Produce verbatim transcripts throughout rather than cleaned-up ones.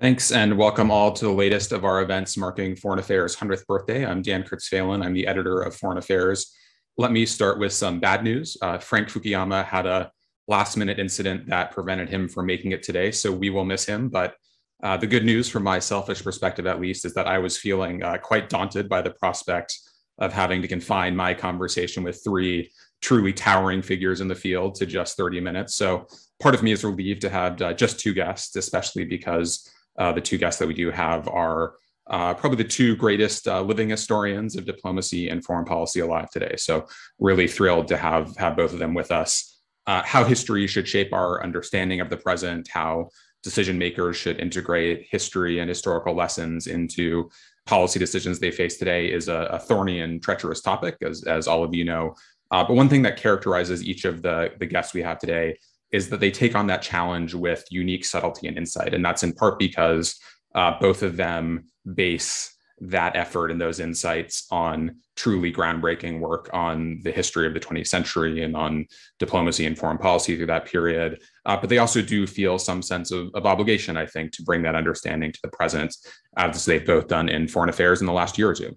Thanks and welcome all to the latest of our events marking Foreign Affairs' hundredth birthday. I'm Dan Kurtz-Phelan. I'm the editor of Foreign Affairs. Let me start with some bad news. Uh, Frank Fukuyama had a last minute incident that prevented him from making it today, so we will miss him. But uh, the good news from my selfish perspective, at least, is that I was feeling uh, quite daunted by the prospect of having to confine my conversation with three truly towering figures in the field to just thirty minutes. So part of me is relieved to have uh, just two guests, especially because Uh, the two guests that we do have are uh, probably the two greatest uh, living historians of diplomacy and foreign policy alive today. So really thrilled to have, have both of them with us. Uh, how history should shape our understanding of the present, how decision makers should integrate history and historical lessons into policy decisions they face today is a, a thorny and treacherous topic, as, as all of you know. Uh, but one thing that characterizes each of the, the guests we have today is that they take on that challenge with unique subtlety and insight. And that's in part because uh, both of them base that effort and those insights on truly groundbreaking work on the history of the twentieth century and on diplomacy and foreign policy through that period. Uh, but they also do feel some sense of, of obligation, I think, to bring that understanding to the present, as they've both done in Foreign Affairs in the last year or two.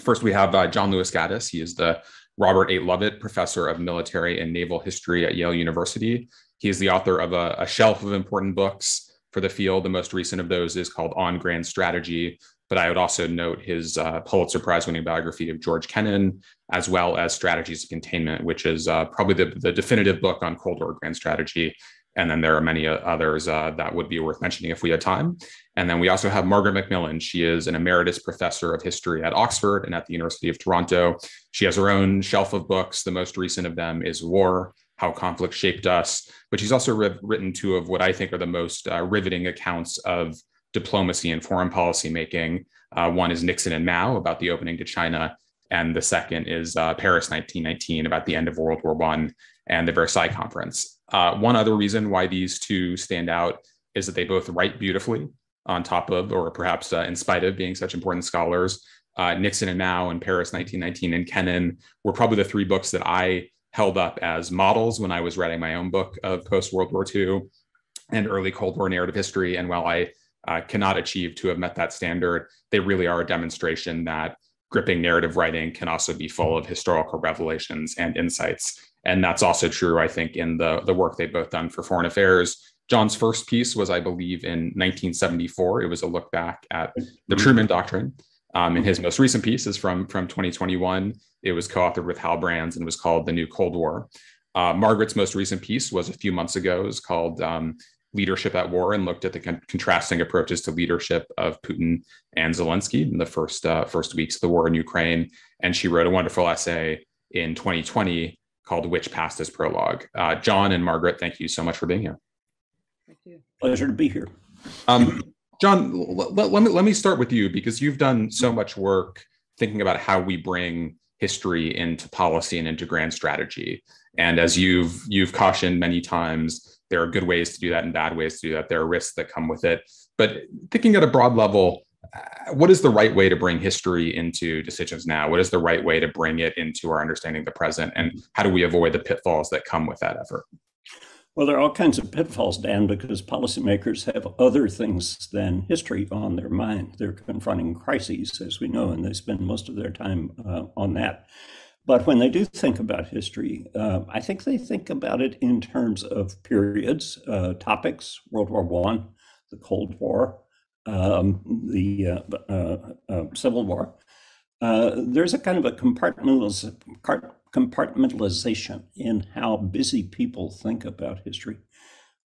First, we have uh, John Lewis Gaddis. He is the Robert A. Lovett Professor of Military and Naval History at Yale University. He is the author of a, a shelf of important books for the field. The most recent of those is called On Grand Strategy, but I would also note his uh, Pulitzer Prize winning biography of George Kennan, as well as Strategies of Containment, which is uh, probably the, the definitive book on Cold War Grand Strategy. And then there are many others uh, that would be worth mentioning if we had time. And then we also have Margaret MacMillan. She is an emeritus professor of history at Oxford and at the University of Toronto. She has her own shelf of books. The most recent of them is War, How Conflict Shaped Us. But she's also written two of what I think are the most uh, riveting accounts of diplomacy and foreign policy making. Uh, one is Nixon and Mao, about the opening to China. And the second is uh, Paris nineteen nineteen, about the end of World War One and the Versailles Conference. Uh, one other reason why these two stand out is that they both write beautifully on top of, or perhaps uh, in spite of, being such important scholars. Uh, Nixon and Mao and Paris nineteen nineteen and Kennan were probably the three books that I held up as models when I was writing my own book of post-World War Two and early Cold War narrative history. And while I uh, cannot achieve to have met that standard, they really are a demonstration that gripping narrative writing can also be full of historical revelations and insights. And that's also true, I think, in the, the work they've both done for Foreign Affairs. John's first piece was, I believe, in nineteen seventy-four. It was a look back at the Truman Doctrine. Um, and his most recent piece is from, from twenty twenty-one. It was co-authored with Hal Brands and was called The New Cold War. Uh, Margaret's most recent piece was a few months ago. It was called um, Leadership at War, and looked at the con contrasting approaches to leadership of Putin and Zelensky in the first, uh, first weeks of the war in Ukraine. And she wrote a wonderful essay in twenty twenty called Which Passed as Prologue. Uh, John and Margaret, thank you so much for being here. Thank you. Pleasure to be here. Um, John, let, let, me, let me start with you, because you've done so much work thinking about how we bring history into policy and into grand strategy. And as you've, you've cautioned many times, there are good ways to do that and bad ways to do that. There are risks that come with it. But thinking at a broad level, what is the right way to bring history into decisions now? What is the right way to bring it into our understanding of the present? And how do we avoid the pitfalls that come with that effort? Well, there are all kinds of pitfalls, Dan, because policymakers have other things than history on their mind. They're confronting crises, as we know, and they spend most of their time uh, on that. But when they do think about history, uh, I think they think about it in terms of periods, uh, topics, World War One, the Cold War, Um, the uh, uh, uh, Civil War. Uh, there's a kind of a compartmentaliz compartmentalization in how busy people think about history,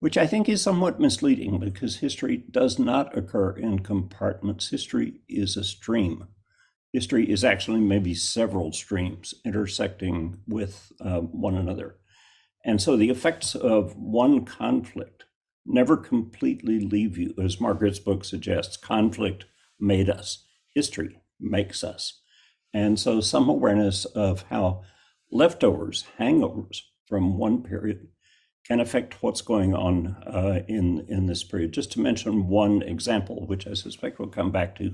which I think is somewhat misleading, because history does not occur in compartments. History is a stream. History is actually maybe several streams intersecting with uh, one another. And so the effects of one conflict never completely leave you. As Margaret's book suggests, conflict made us, history makes us. And so some awareness of how leftovers, hangovers from one period can affect what's going on uh, in, in this period. Just to mention one example, which I suspect we'll come back to,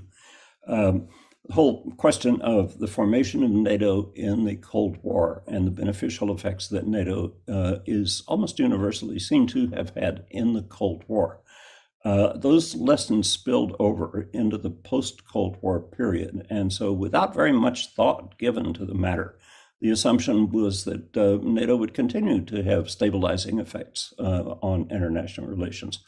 um, the whole question of the formation of NATO in the Cold War and the beneficial effects that NATO uh, is almost universally seen to have had in the Cold War. Uh, those lessons spilled over into the post-Cold War period. And so without very much thought given to the matter, the assumption was that uh, NATO would continue to have stabilizing effects uh, on international relations.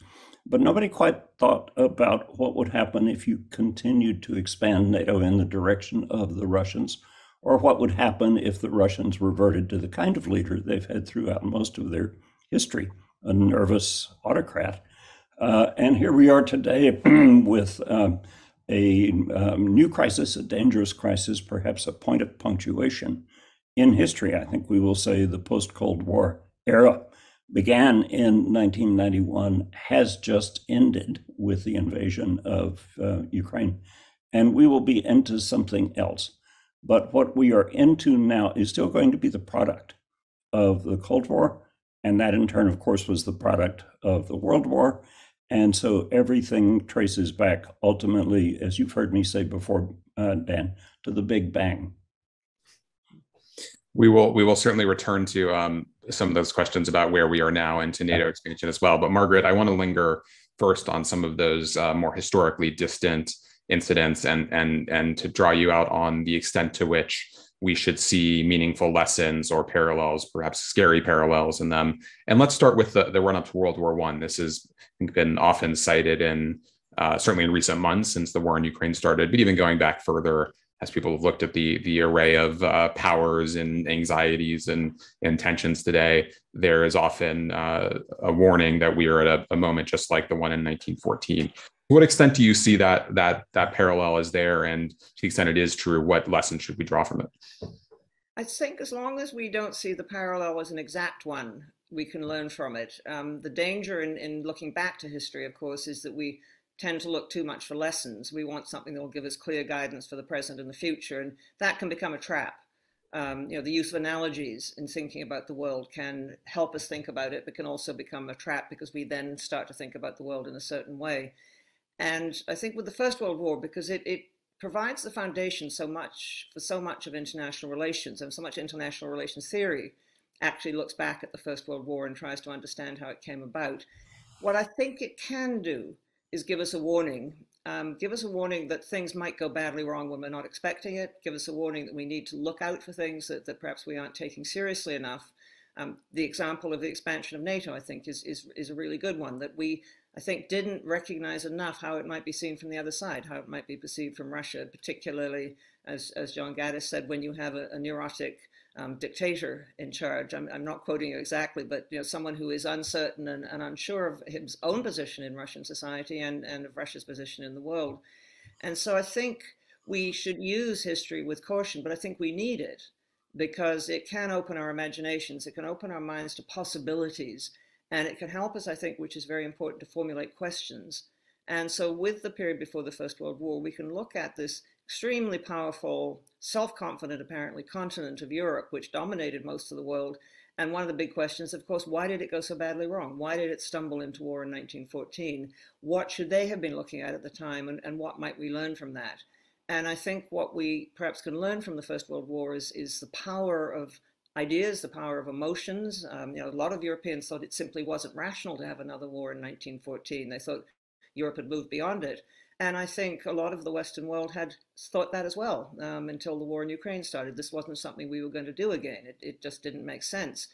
But nobody quite thought about what would happen if you continued to expand NATO in the direction of the Russians, or what would happen if the Russians reverted to the kind of leader they've had throughout most of their history, a nervous autocrat. Uh, and here we are today with um, a um, new crisis, a dangerous crisis, perhaps a point of punctuation in history. I think we will say the post-Cold War era began in nineteen ninety-one, has just ended with the invasion of uh, Ukraine, and we will be into something else. But what we are into now is still going to be the product of the Cold War, and that in turn, of course, was the product of the World War. And so everything traces back ultimately, as you've heard me say before, uh, Dan, to the Big Bang. We will, we will certainly return to um, some of those questions about where we are now and to NATO expansion as well. But Margaret, I want to linger first on some of those uh, more historically distant incidents and, and, and to draw you out on the extent to which we should see meaningful lessons or parallels, perhaps scary parallels in them. And let's start with the, the run-up to World War One. This has been often cited in, uh, certainly in recent months since the war in Ukraine started, but even going back further, as people have looked at the, the array of uh, powers and anxieties and, and tensions today, there is often uh, a warning that we are at a, a moment just like the one in nineteen fourteen. To what extent do you see that, that, that parallel is there? And to the extent it is true, what lessons should we draw from it? I think as long as we don't see the parallel as an exact one, we can learn from it. Um, the danger in, in looking back to history, of course, is that we tend to look too much for lessons. We want something that will give us clear guidance for the present and the future, and that can become a trap. Um, you know, the use of analogies in thinking about the world can help us think about it, but can also become a trap because we then start to think about the world in a certain way. And I think with the First World War, because it, it provides the foundation so much for so much of international relations, and so much international relations theory actually looks back at the First World War and tries to understand how it came about. What I think it can do is give us a warning, um, give us a warning that things might go badly wrong when we're not expecting it, give us a warning that we need to look out for things that, that perhaps we aren't taking seriously enough. Um, the example of the expansion of NATO, I think, is, is, is a really good one, that we, I think, didn't recognize enough how it might be seen from the other side, how it might be perceived from Russia, particularly, as, as John Gaddis said, when you have a, a neurotic um, dictator in charge. I'm, I'm not quoting you exactly, but you know, someone who is uncertain and, and unsure of his own position in Russian society and, and of Russia's position in the world. And so I think we should use history with caution, but I think we need it because it can open our imaginations, it can open our minds to possibilities, and it can help us, I think, which is very important, to formulate questions. And so with the period before the First World War, we can look at this extremely powerful, self-confident, apparently, continent of Europe, which dominated most of the world. And one of the big questions, of course, why did it go so badly wrong? Why did it stumble into war in nineteen fourteen? What should they have been looking at at the time, and, and what might we learn from that? And I think what we perhaps can learn from the First World War is, is the power of ideas, the power of emotions. Um, you know, a lot of Europeans thought it simply wasn't rational to have another war in nineteen fourteen. They thought Europe had moved beyond it. And I think a lot of the Western world had thought that as well um, until the war in Ukraine started. This wasn't something we were going to do again. It, it just didn't make sense.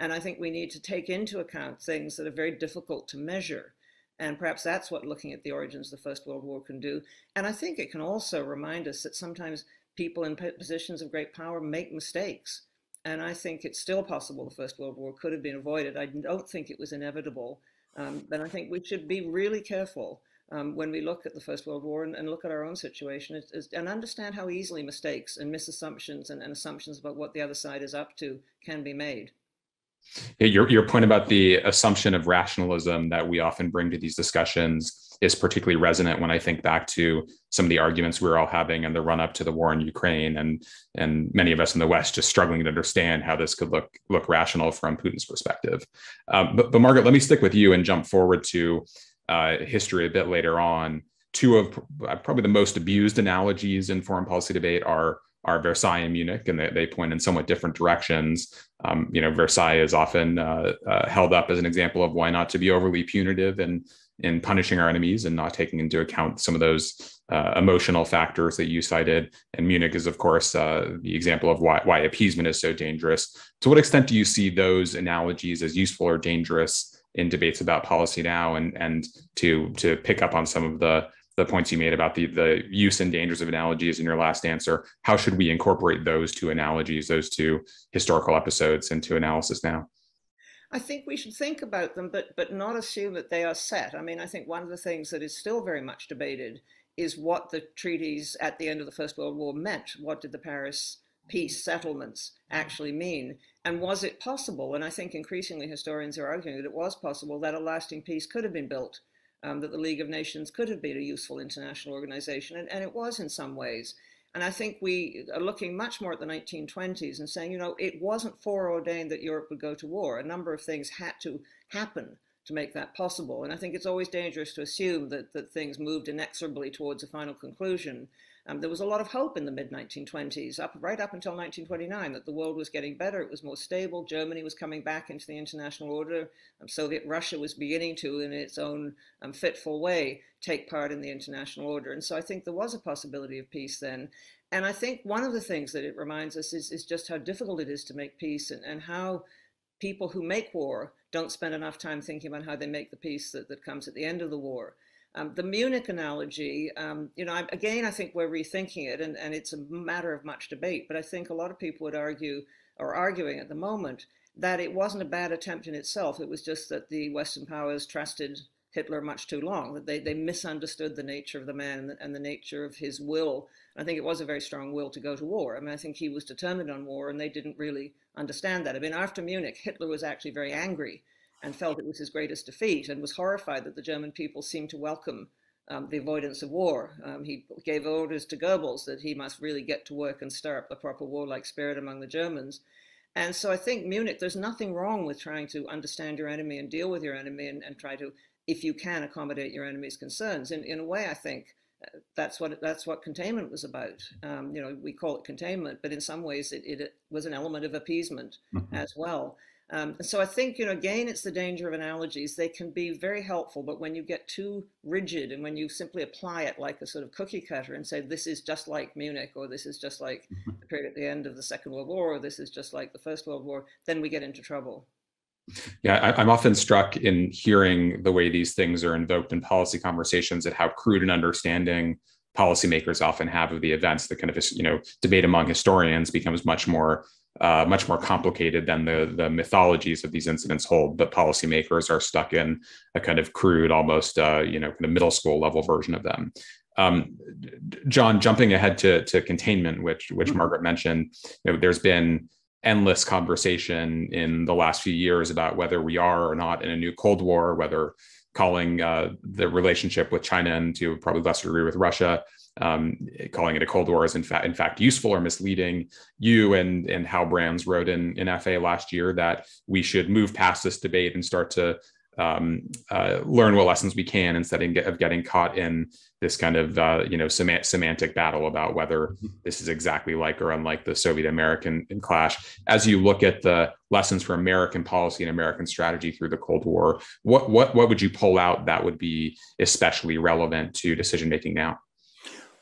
And I think we need to take into account things that are very difficult to measure. And perhaps that's what looking at the origins of the First World War can do. And I think it can also remind us that sometimes people in positions of great power make mistakes. And I think it's still possible the First World War could have been avoided. I don't think it was inevitable. Um, but I think we should be really careful Um, when we look at the First World War and, and look at our own situation it's, it's, and understand how easily mistakes and misassumptions and, and assumptions about what the other side is up to can be made. Yeah, your, your point about the assumption of rationalism that we often bring to these discussions is particularly resonant when I think back to some of the arguments we were all having in the run up to the war in Ukraine, and, and many of us in the West just struggling to understand how this could look, look rational from Putin's perspective. Um, but, but Margaret, let me stick with you and jump forward to Uh, history a bit later on. Two of uh, probably the most abused analogies in foreign policy debate are, are Versailles and Munich, and they, they point in somewhat different directions. Um, you know, Versailles is often uh, uh, held up as an example of why not to be overly punitive in, in punishing our enemies and not taking into account some of those uh, emotional factors that you cited. And Munich is, of course, uh, the example of why, why appeasement is so dangerous. To what extent do you see those analogies as useful or dangerous in debates about policy now? And, and to, to pick up on some of the, the points you made about the, the use and dangers of analogies in your last answer, how should we incorporate those two analogies, those two historical episodes into analysis now? I think we should think about them, but but not assume that they are set. I mean, I think one of the things that is still very much debated is what the treaties at the end of the First World War meant. What did the Paris peace settlements actually mean? And was it possible, and I think increasingly historians are arguing that it was possible, that a lasting peace could have been built, um, that the League of Nations could have been a useful international organization, and, and it was in some ways. And I think we are looking much more at the nineteen twenties and saying, you know, it wasn't foreordained that Europe would go to war. A number of things had to happen to make that possible. And I think it's always dangerous to assume that, that things moved inexorably towards a final conclusion. Um, there was a lot of hope in the mid nineteen twenties, up right up until nineteen twenty-nine, that the world was getting better, it was more stable, Germany was coming back into the international order, um, Soviet Russia was beginning to, in its own um, fitful way, take part in the international order. And so I think there was a possibility of peace then. And I think one of the things that it reminds us is, is just how difficult it is to make peace, and, and how people who make war don't spend enough time thinking about how they make the peace that, that comes at the end of the war. Um, the Munich analogy, um, you know, I, again, I think we're rethinking it, and, and it's a matter of much debate, but I think a lot of people would argue, or arguing at the moment, that it wasn't a bad attempt in itself. It was just that the Western powers trusted Hitler much too long, that they, they misunderstood the nature of the man and the, and the nature of his will. I think it was a very strong will to go to war. I mean, I think he was determined on war, and they didn't really understand that. I mean, after Munich, Hitler was actually very angry and felt it was his greatest defeat, and was horrified that the German people seemed to welcome um, the avoidance of war. Um, he gave orders to Goebbels that he must really get to work and stir up the proper warlike spirit among the Germans. And so I think Munich, there's nothing wrong with trying to understand your enemy and deal with your enemy, and, and try to, if you can, accommodate your enemy's concerns. In, in a way, I think that's what, that's what containment was about. Um, you know, we call it containment, but in some ways it, it, it was an element of appeasement mm-hmm. as well. Um, so I think, you know, again, it's the danger of analogies. They can be very helpful, but when you get too rigid and when you simply apply it like a sort of cookie cutter and say, this is just like Munich, or this is just like the period at the end of the Second World War, or this is just like the First World War, then we get into trouble. Yeah, I, I'm often struck in hearing the way these things are invoked in policy conversations at how crude an understanding policymakers often have of the events. The kind of, you know, debate among historians becomes much more Uh, much more complicated than the, the mythologies of these incidents hold, but policymakers are stuck in a kind of crude, almost, uh, you know, kind of middle school level version of them. Um, John, jumping ahead to, to containment, which, which mm-hmm. Margaret mentioned, you know, there's been endless conversation in the last few years about whether we are or not in a new Cold War, whether calling uh, the relationship with China, and to probably lesser degree with Russia, Um, calling it a Cold War is in fact in fact useful or misleading. You and and Hal Brands wrote in, in F A last year that we should move past this debate and start to um, uh, learn what lessons we can instead of getting caught in this kind of uh, you know semant semantic battle about whether this is exactly like or unlike the Soviet-American clash. As you look at the lessons for American policy and American strategy through the Cold War, what what what would you pull out that would be especially relevant to decision making now?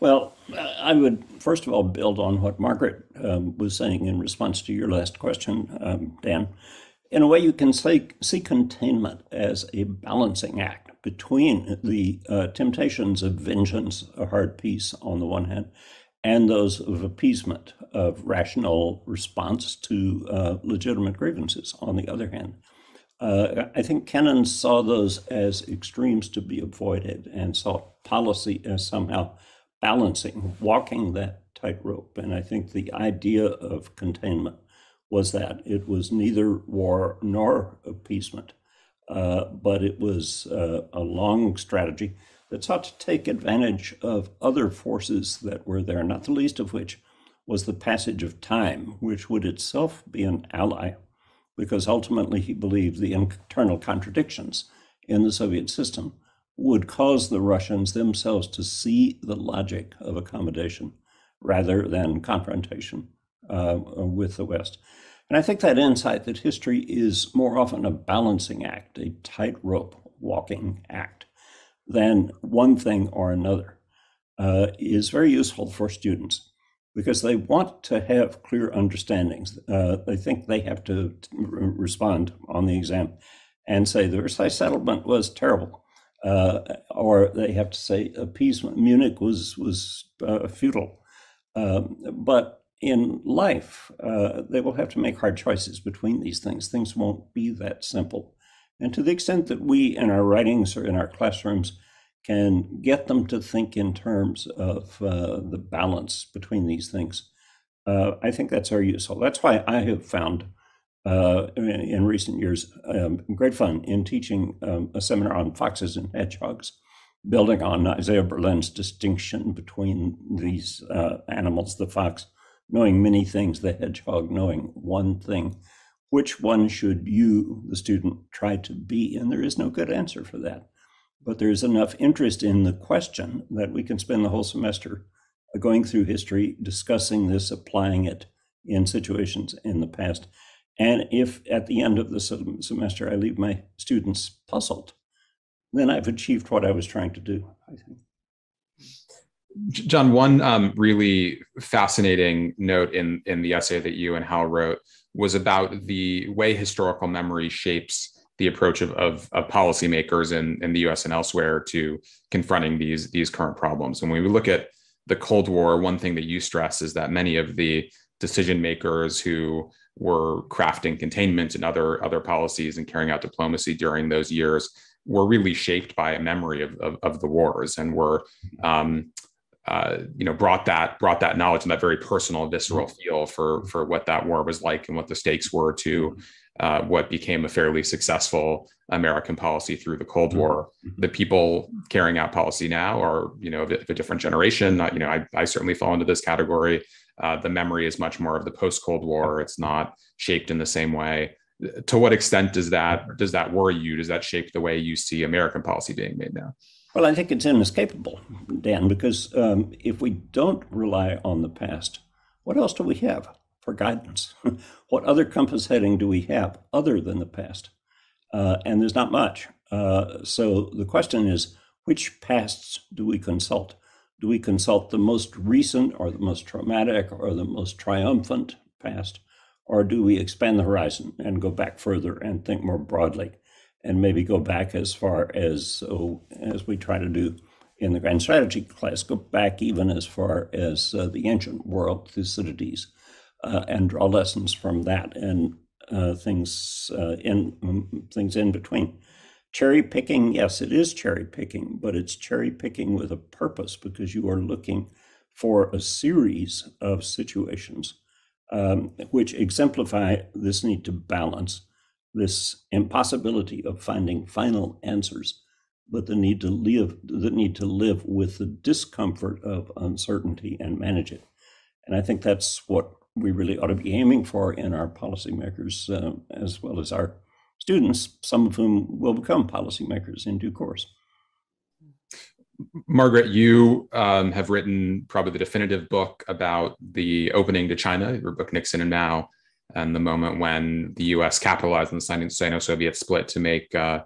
Well, I would first of all build on what Margaret um, was saying in response to your last question, um, Dan. In a way, you can say, see containment as a balancing act between the uh, temptations of vengeance, a hard peace on the one hand, and those of appeasement, of rational response to uh, legitimate grievances on the other hand. Uh, I think Kennan saw those as extremes to be avoided and saw policy as somehow balancing, walking that tightrope. And I think the idea of containment was that it was neither war nor appeasement, uh, but it was uh, a long strategy that sought to take advantage of other forces that were there, not the least of which was the passage of time, which would itself be an ally, because ultimately he believed the internal contradictions in the Soviet system would cause the Russians themselves to see the logic of accommodation rather than confrontation uh, with the West. And I think that insight that history is more often a balancing act, a tightrope walking act, than one thing or another uh, is very useful for students, because they want to have clear understandings. Uh, they think they have to respond on the exam and say the Versailles settlement was terrible, uh, or they have to say appeasement, Munich was was uh, futile. Um, but in life, uh, they will have to make hard choices between these things. Things won't be that simple. And to the extent that we in our writings or in our classrooms can get them to think in terms of uh, the balance between these things, uh, I think that's very useful. That's why I have found uh, in, in recent years um, great fun in teaching um, a seminar on foxes and hedgehogs, building on Isaiah Berlin's distinction between these uh, animals, the fox knowing many things, the hedgehog knowing one thing. Which one should you, the student, try to be? And there is no good answer for that. But there is enough interest in the question that we can spend the whole semester going through history, discussing this, applying it in situations in the past. And if at the end of the semester I leave my students puzzled, then I've achieved what I was trying to do, I think. John, one um, really fascinating note in, in the essay that you and Hal wrote was about the way historical memory shapes the approach of, of, of policymakers in, in the U S and elsewhere to confronting these, these current problems. And when we look at the Cold War, one thing that you stress is that many of the decision makers who were crafting containment and other, other policies and carrying out diplomacy during those years were really shaped by a memory of, of, of the wars, and were, um, uh, you know, brought that brought that knowledge and that very personal, visceral feel for for what that war was like and what the stakes were to uh, what became a fairly successful American policy through the Cold War. The people carrying out policy now are, you know, of a different generation. Not, you know, I, I certainly fall into this category. Uh, the memory is much more of the post-Cold War. It's not shaped in the same way. To what extent does that does that worry you? Does that shape the way you see American policy being made now? Well, I think it's inescapable, Dan, because um, if we don't rely on the past, what else do we have for guidance? What other compass heading do we have other than the past? Uh, and there's not much. Uh, so the question is, which pasts do we consult? Do we consult the most recent or the most traumatic or the most triumphant past? Or do we expand the horizon and go back further and think more broadly, and maybe go back as far as, oh, as we try to do in the Grand Strategy class, go back even as far as uh, the ancient world, Thucydides, uh, and draw lessons from that and uh, things uh, in um, things in between. Cherry picking, yes, it is cherry picking, but it's cherry picking with a purpose, because you are looking for a series of situations Um, which exemplify this need to balance, this impossibility of finding final answers, but the need to live, the need to live with the discomfort of uncertainty and manage it. And I think that's what we really ought to be aiming for in our policymakers, uh, as well as our students, some of whom will become policymakers in due course. Margaret, you um, have written probably the definitive book about the opening to China, your book Nixon and Mao, and the moment when the U S capitalized on the Sino-Soviet split to make uh,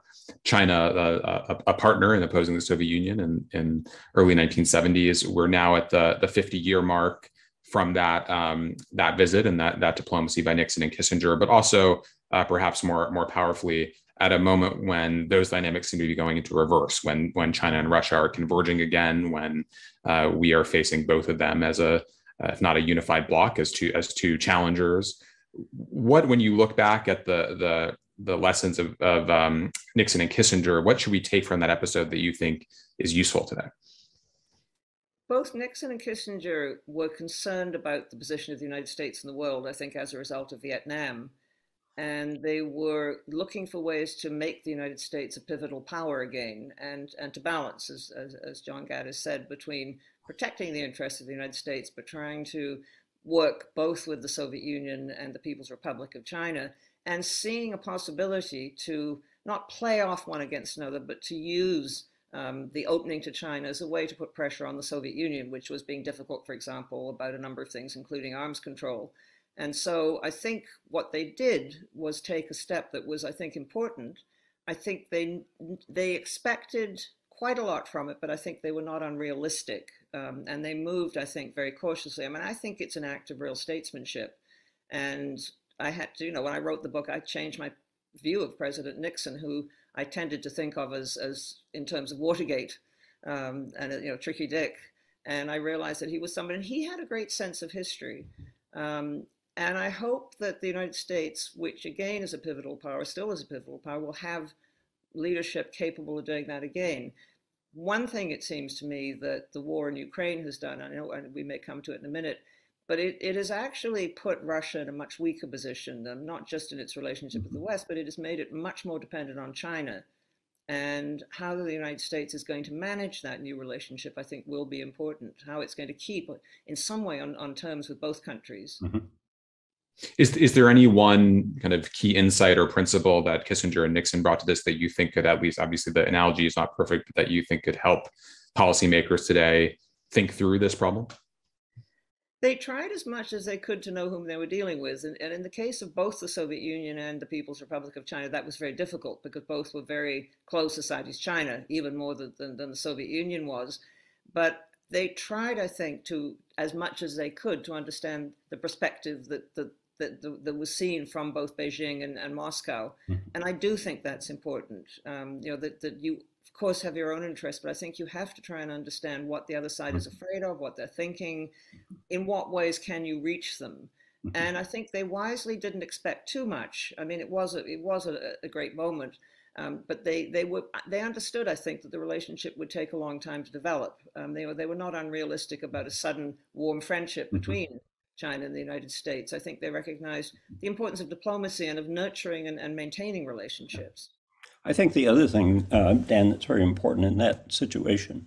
China a, a, a partner in opposing the Soviet Union in, in early nineteen seventies. We're now at the fifty-year mark from that um, that visit and that, that diplomacy by Nixon and Kissinger, but also uh, perhaps more, more powerfully, at a moment when those dynamics seem to be going into reverse, when when China and Russia are converging again, when uh, we are facing both of them as a, uh, if not a unified bloc, as two as two challengers. What, when you look back at the the, the lessons of, of um, Nixon and Kissinger, what should we take from that episode that you think is useful today? Both Nixon and Kissinger were concerned about the position of the United States in the world, I think, as a result of Vietnam. And they were looking for ways to make the United States a pivotal power again, and, and to balance, as, as, as John Gaddis said, between protecting the interests of the United States, but trying to work both with the Soviet Union and the People's Republic of China, and seeing a possibility to not play off one against another, but to use um, the opening to China as a way to put pressure on the Soviet Union, which was being difficult, for example, about a number of things, including arms control. And so I think what they did was take a step that was, I think, important. I think they, they expected quite a lot from it, but I think they were not unrealistic. Um, and they moved, I think, very cautiously. I mean, I think it's an act of real statesmanship. And I had to, you know, when I wrote the book, I changed my view of President Nixon, who I tended to think of as, as in terms of Watergate um, and, you know, Tricky Dick. And I realized that he was somebody, and he had a great sense of history. Um, and I hope that the United States, which again is a pivotal power, still is a pivotal power, will have leadership capable of doing that again. One thing, it seems to me, that the war in Ukraine has done, I know, and we may come to it in a minute, but it, it has actually put Russia in a much weaker position, than, not just in its relationship with the West, but it has made it much more dependent on China. And how the United States is going to manage that new relationship, I think, will be important. How it's going to keep, in some way, on, on terms with both countries. Mm-hmm. Is, is there any one kind of key insight or principle that Kissinger and Nixon brought to this that you think could, at least, obviously the analogy is not perfect, but that you think could help policymakers today think through this problem? They tried as much as they could to know whom they were dealing with. And, and in the case of both the Soviet Union and the People's Republic of China, that was very difficult because both were very close societies, China, even more than, than, than the Soviet Union was. But they tried, I think, to, as much as they could, to understand the perspective that, that, that, that was seen from both Beijing and, and Moscow. And I do think that's important. Um, you know, that, that you, of course, have your own interests, but I think you have to try and understand what the other side is afraid of, what they're thinking, in what ways can you reach them. And I think they wisely didn't expect too much. I mean, it was a, it was a, a great moment, um, but they, they, were, they understood, I think, that the relationship would take a long time to develop. Um, they, were, they were not unrealistic about a sudden warm friendship between China and the United States. I think they recognized the importance of diplomacy and of nurturing and, and maintaining relationships. I think the other thing, uh, Dan, that's very important in that situation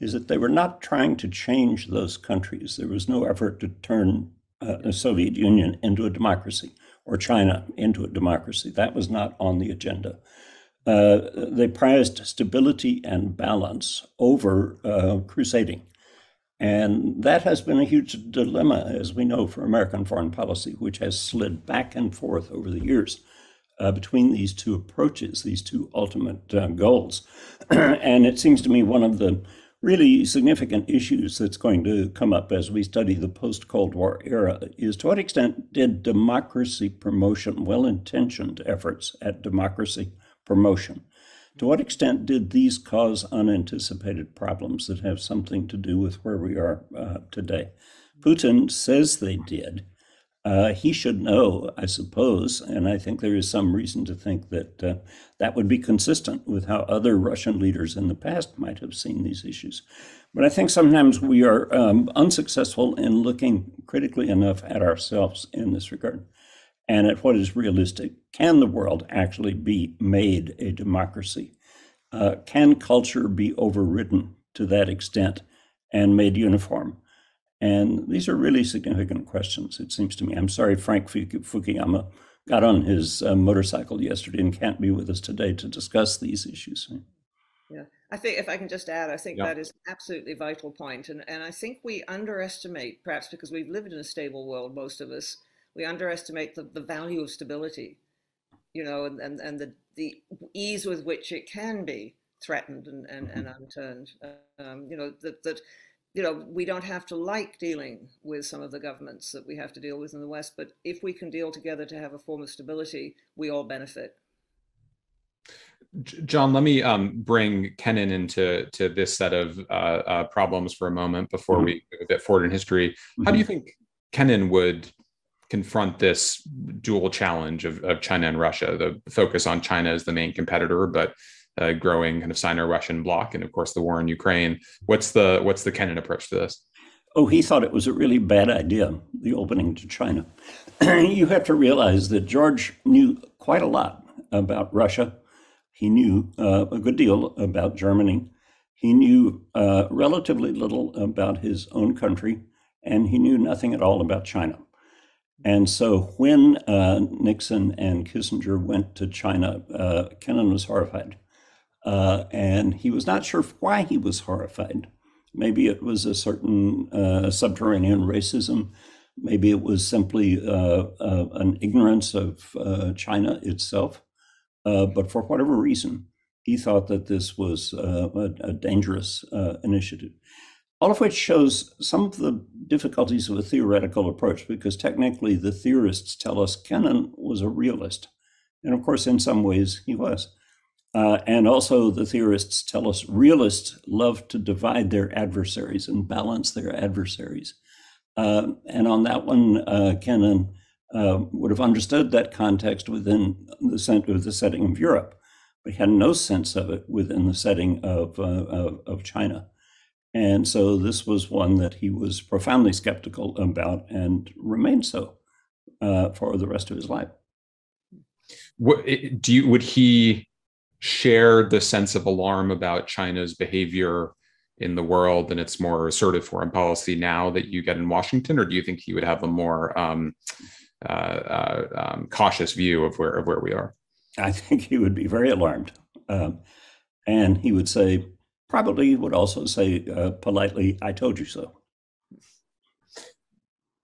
is that they were not trying to change those countries. There was no effort to turn uh, the Soviet Union into a democracy or China into a democracy. That was not on the agenda. Uh, they prized stability and balance over uh, crusading. And that has been a huge dilemma, as we know, for American foreign policy, which has slid back and forth over the years uh, between these two approaches, these two ultimate uh, goals. And it seems to me one of the really significant issues that's going to come up as we study the post-Cold War era is to what extent did democracy promotion, well-intentioned efforts at democracy promotion, to what extent did these cause unanticipated problems that have something to do with where we are uh, today? Putin says they did. Uh, he should know, I suppose, and I think there is some reason to think that uh, that would be consistent with how other Russian leaders in the past might have seen these issues. But I think sometimes we are um, unsuccessful in looking critically enough at ourselves in this regard. And at what is realistic. Can the world actually be made a democracy? Uh, can culture be overridden to that extent and made uniform? And these are really significant questions, it seems to me. I'm sorry Frank Fukuyama got on his uh, motorcycle yesterday and can't be with us today to discuss these issues. Yeah, I think if I can just add, I think yeah. that is an absolutely vital point. And, and I think we underestimate, perhaps because we've lived in a stable world, most of us, we underestimate the, the value of stability, you know, and, and, and the, the ease with which it can be threatened and, and, and unturned. Um, you know, that, that, you know, we don't have to like dealing with some of the governments that we have to deal with in the West, but if we can deal together to have a form of stability, we all benefit. John, let me um, bring Kennan into to this set of uh, uh, problems for a moment before we move a bit forward in history. Mm-hmm. How do you think Kennan would confront this dual challenge of, of China and Russia, the focus on China as the main competitor, but a growing kind of Sino-Russian bloc, and of course the war in Ukraine? What's the what's the Kennan approach to this? Oh, he thought it was a really bad idea, the opening to China. You have to realize that George knew quite a lot about Russia. He knew uh, a good deal about Germany. He knew uh, relatively little about his own country, and he knew nothing at all about China. And so when uh, Nixon and Kissinger went to China, uh, Kennan was horrified. Uh, and he was not sure why he was horrified. Maybe it was a certain uh, subterranean racism. Maybe it was simply uh, uh, an ignorance of uh, China itself. Uh, but for whatever reason, he thought that this was uh, a, a dangerous uh, initiative. All of which shows some of the difficulties of a theoretical approach, because technically the theorists tell us Kennan was a realist. And of course, in some ways he was. Uh, and also the theorists tell us realists love to divide their adversaries and balance their adversaries. Uh, and on that one, uh, Kennan uh, would have understood that context within the center of the setting of Europe, but he had no sense of it within the setting of, uh, of, of China. And so this was one that he was profoundly skeptical about and remained so uh, for the rest of his life. What, do you, would he share the sense of alarm about China's behavior in the world and its more assertive foreign policy now that you get in Washington, or do you think he would have a more um, uh, uh, um, cautious view of where, of where we are? I think he would be very alarmed. Um, and he would say, probably would also say uh, politely, I told you so.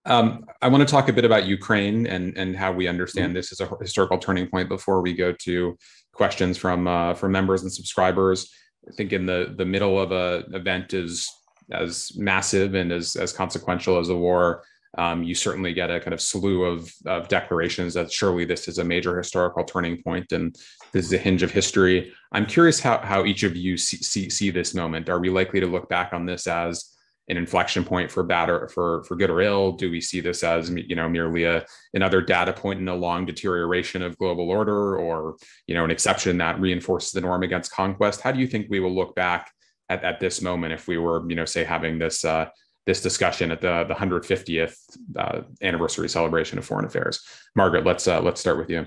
Um, I want to talk a bit about Ukraine and, and how we understand mm-hmm. this as a historical turning point before we go to questions from uh, from members and subscribers. I think in the, the middle of an event is as massive and as, as consequential as a war, um, you certainly get a kind of slew of, of declarations that surely this is a major historical turning point and this is a hinge of history. I'm curious how, how each of you see, see, see this moment. Are we likely to look back on this as an inflection point for bad or for, for good or ill? Do we see this as, you know, merely a, another data point in a long deterioration of global order, or, you know, an exception that reinforces the norm against conquest? How do you think we will look back at, at this moment if we were, you know, say having this uh, this discussion at the, the one hundred fiftieth uh, anniversary celebration of Foreign Affairs? Margaret, let's uh, let's start with you.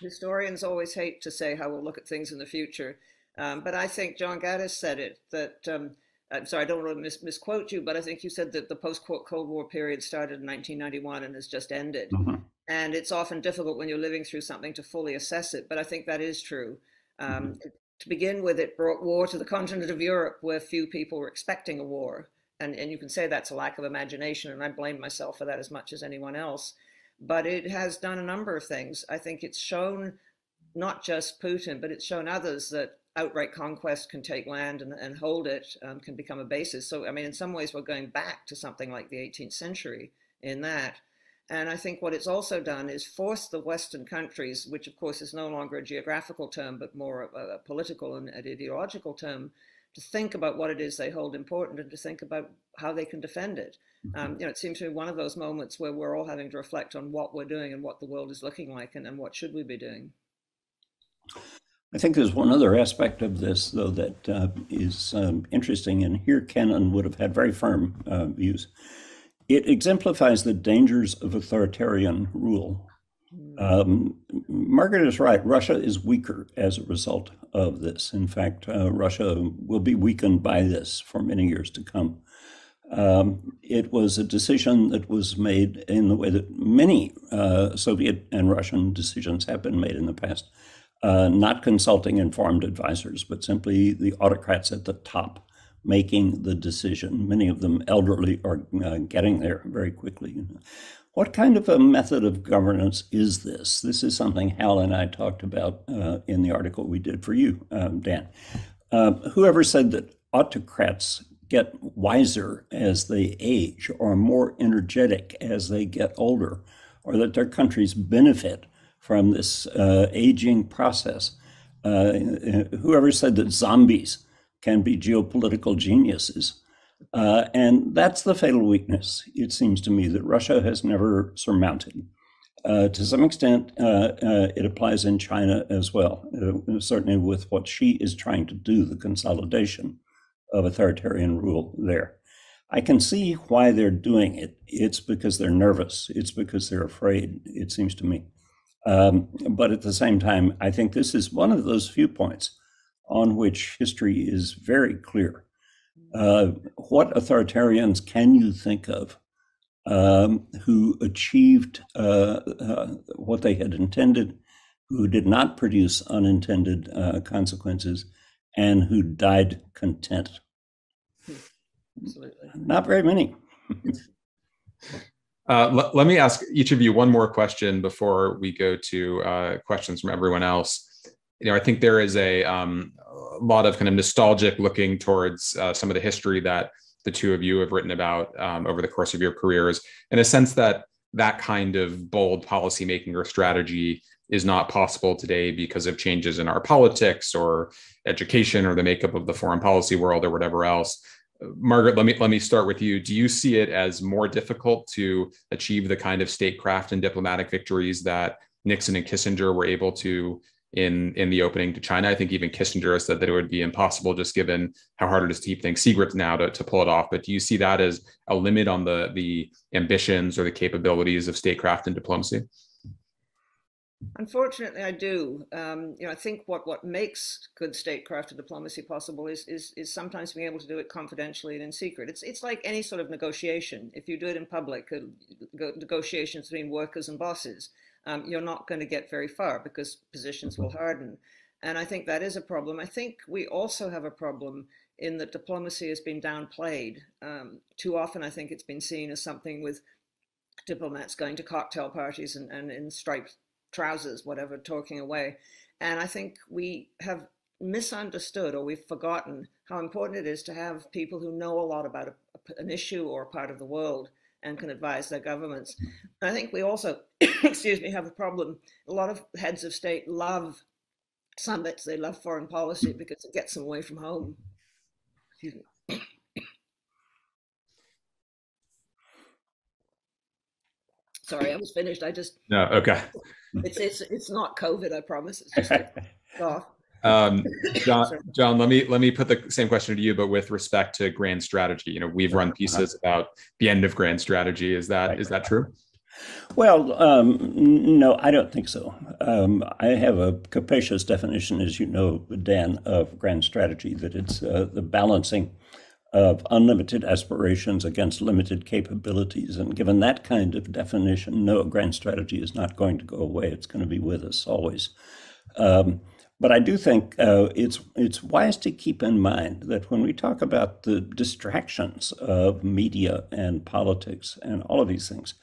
Historians always hate to say how we'll look at things in the future, um, but I think John Gaddis said it, that um, I'm sorry, I don't want to mis misquote you, but I think you said that the post-Cold War period started in nineteen ninety-one and has just ended. Mm-hmm. And it's often difficult when you're living through something to fully assess it, but I think that is true. Um, mm-hmm. To begin with, it brought war to the continent of Europe where few people were expecting a war. And, and you can say that's a lack of imagination, and I blame myself for that as much as anyone else. But it has done a number of things. I think it's shown not just Putin, but it's shown others that outright conquest can take land and, and hold it, um, can become a basis. So, I mean, in some ways, we're going back to something like the eighteenth century in that. And I think what it's also done is force the Western countries, which, of course, is no longer a geographical term, but more of a political and an ideological term, to think about what it is they hold important and to think about how they can defend it. Um, you know, it seems to be one of those moments where we're all having to reflect on what we're doing and what the world is looking like, and, and what should we be doing. I think there's one other aspect of this, though, that uh, is um, interesting, and here Kennan would have had very firm uh, views. It exemplifies the dangers of authoritarian rule. Um, Margaret is right. Russia is weaker as a result of this. In fact, uh, Russia will be weakened by this for many years to come. Um, it was a decision that was made in the way that many uh, Soviet and Russian decisions have been made in the past, uh, not consulting informed advisors, but simply the autocrats at the top making the decision. Many of them elderly are uh, getting there very quickly. You know. What kind of a method of governance is this? This is something Hal and I talked about uh, in the article we did for you, um, Dan. Uh, whoever said that autocrats get wiser as they age or more energetic as they get older, or that their countries benefit from this uh, aging process. Uh, whoever said that zombies can be geopolitical geniuses. Uh, and that's the fatal weakness, it seems to me, that Russia has never surmounted. Uh, to some extent, uh, uh, it applies in China as well, uh, certainly with what she is trying to do, the consolidation of authoritarian rule there. I can see why they're doing it. It's because they're nervous. It's because they're afraid, it seems to me. Um, but at the same time, I think this is one of those few points on which history is very clear. Uh, what authoritarians can you think of um, who achieved uh, uh, what they had intended, who did not produce unintended uh, consequences, and who died content? Absolutely. Not very many. uh, let me ask each of you one more question before we go to uh, questions from everyone else. you know, I think there is a, um, a lot of kind of nostalgic looking towards uh, some of the history that the two of you have written about um, over the course of your careers, in a sense that that kind of bold policymaking or strategy is not possible today because of changes in our politics or education or the makeup of the foreign policy world or whatever else. Margaret, let me let me start with you. Do you see it as more difficult to achieve the kind of statecraft and diplomatic victories that Nixon and Kissinger were able to in, in the opening to China? I think even Kissinger said that it would be impossible just given how hard it is to keep things secret now to, to pull it off. But do you see that as a limit on the, the ambitions or the capabilities of statecraft and diplomacy? Unfortunately, I do. Um, you know, I think what, what makes good statecraft and diplomacy possible is, is is sometimes being able to do it confidentially and in secret. It's it's like any sort of negotiation. If you do it in public, uh, negotiations between workers and bosses, um, you're not going to get very far because positions will harden. And I think that is a problem. I think we also have a problem in that diplomacy has been downplayed. Um, too often, I think it's been seen as something with diplomats going to cocktail parties and, and in striped trousers, whatever, talking away. And I think we have misunderstood, or we've forgotten, how important it is to have people who know a lot about a, an issue or a part of the world and can advise their governments. And I think we also, excuse me, have a problem. A lot of heads of state love summits. They love foreign policy because it gets them away from home. Excuse me. Sorry, I was finished. I just no. Okay, it's it's it's not COVID. I promise. It's just like, oh. um, John, John, let me let me put the same question to you, but with respect to grand strategy. You know, we've run pieces about the end of grand strategy. Is that is that true? Well, um, no, I don't think so. Um, I have a capacious definition, as you know, Dan, of grand strategy. That it's uh, the balancing of unlimited aspirations against limited capabilities. And given that kind of definition, no, grand strategy is not going to go away. It's going to be with us always. Um, but I do think uh, it's, it's wise to keep in mind that when we talk about the distractions of media and politics and all of these things